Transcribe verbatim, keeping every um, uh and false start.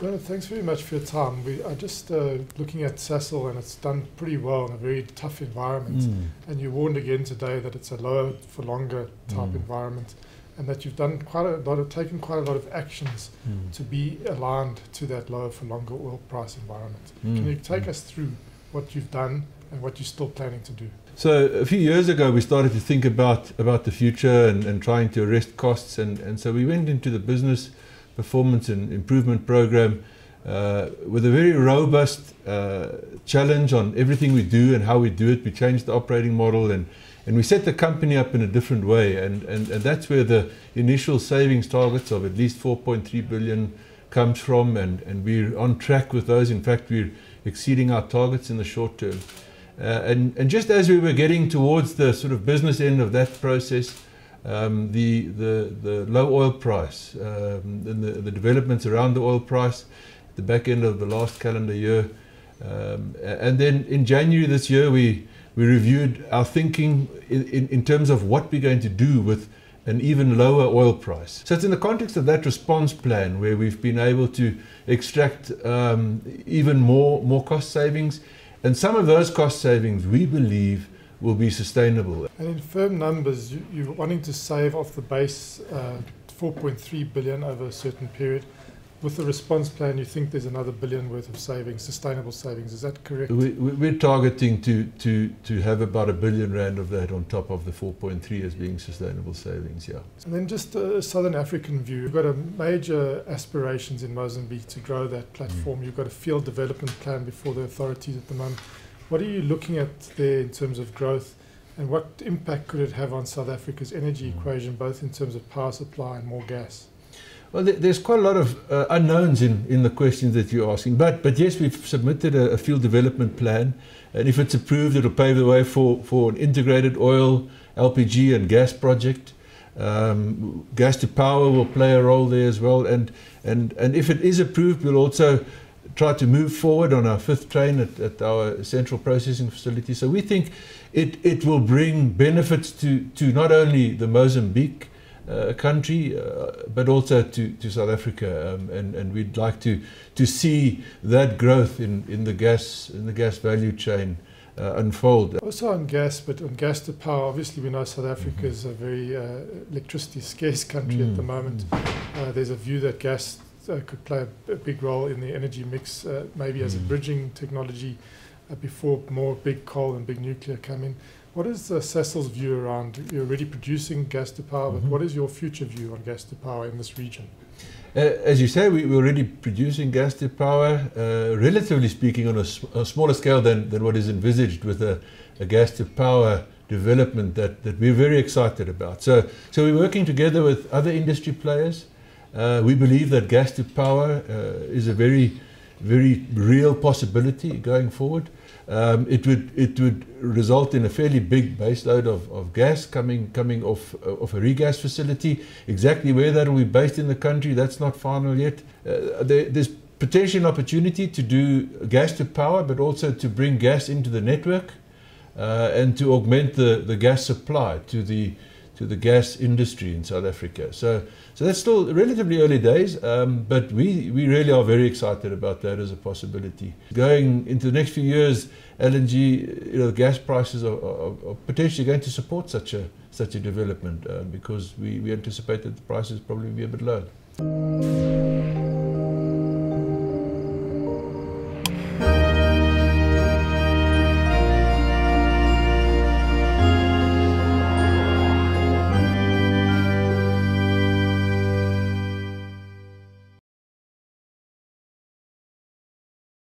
Well, thanks very much for your time. We are just uh, looking at Sasol, and it's done pretty well in a very tough environment. Mm. And you warned again today that it's a lower for longer type mm. environment, and that you've done quite a lot of, taken quite a lot of actions mm. to be aligned to that lower for longer oil price environment. Mm. Can you take mm. us through what you've done and what you're still planning to do? So a few years ago, we started to think about, about the future and, and trying to arrest costs. And, and so we went into the business performance and improvement program uh, with a very robust uh, challenge on everything we do and how we do it. We changed the operating model, and, and we set the company up in a different way. And, and, and that's where the initial savings targets of at least four point three billion comes from. And, and we're on track with those. In fact, we're exceeding our targets in the short term. Uh, and, and just as we were getting towards the sort of business end of that process, Um, the, the, the low oil price um, and the, the developments around the oil price at the back end of the last calendar year. Um, and then in January this year, we, we reviewed our thinking in, in, in terms of what we're going to do with an even lower oil price. So it's in the context of that response plan where we've been able to extract um, even more, more cost savings. And some of those cost savings, we believe, will be sustainable. And in firm numbers, you, you're wanting to save off the base uh, four point three billion over a certain period. With the response plan, you think there's another billion worth of savings, sustainable savings. Is that correct? We, we're targeting to, to, to have about a billion rand of that on top of the four point three as being sustainable savings, yeah. And then just a Southern African view. You've got a major aspirations in Mozambique to grow that platform. Mm. You've got a field development plan before the authorities at the moment. What are you looking at there in terms of growth, and what impact could it have on South Africa's energy equation, both in terms of power supply and more gas? Well, there's quite a lot of uh, unknowns in, in the questions that you're asking. But, but yes, we've submitted a, a field development plan, and if it's approved, it'll pave the way for, for an integrated oil, L P G and gas project. Um, gas to power will play a role there as well. And, and, and if it is approved, we'll also try to move forward on our fifth train at, at our central processing facility. So we think it, it will bring benefits to, to not only the Mozambique uh, country, uh, but also to, to South Africa. Um, and, and we'd like to, to see that growth in, in, the, gas, in the gas value chain uh, unfold. Also on gas, but on gas to power, obviously we know South Africa is mm-hmm. a very uh, electricity scarce country mm-hmm. at the moment. Uh, there's a view that gas Uh, could play a, a big role in the energy mix, uh, maybe mm. as a bridging technology uh, before more big coal and big nuclear come in. What is uh, Sasol's view around, you're already producing gas to power, mm-hmm. but what is your future view on gas to power in this region? Uh, as you say, we, we're already producing gas to power, uh, relatively speaking, on a, sm a smaller scale than, than what is envisaged with a, a gas to power development that, that we're very excited about. So, so we're working together with other industry players. Uh, we believe that gas to power uh, is a very, very real possibility going forward. Um, it would it would result in a fairly big baseload of, of gas coming coming off of a regas facility. Exactly where that will be based in the country, that's not final yet. Uh, there, there's potential opportunity to do gas to power, but also to bring gas into the network uh, and to augment the the gas supply to the. to the gas industry in South Africa. So, so that's still relatively early days, um, but we, we really are very excited about that as a possibility. Going into the next few years, L N G, you know, gas prices are, are, are potentially going to support such a, such a development uh, because we, we anticipate that the prices probably be a bit low.